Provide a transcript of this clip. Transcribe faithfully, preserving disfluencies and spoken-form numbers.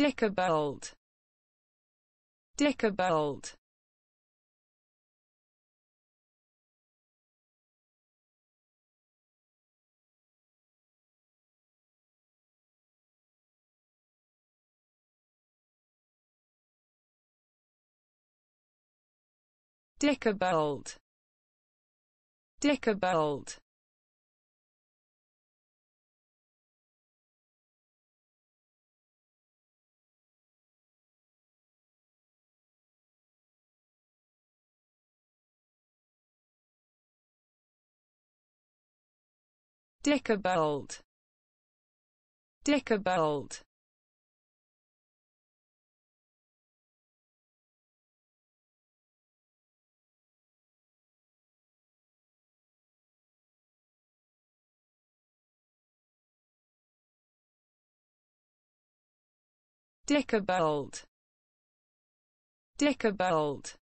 Dicobalt. Dicobalt. Dicobalt. Dicobalt. Dicobalt. Dicobalt. Dicobalt. Dicobalt.